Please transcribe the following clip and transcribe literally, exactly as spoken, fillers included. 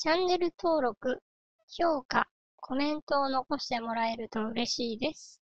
チャンネル登録、評価、コメントを残してもらえると嬉しいです。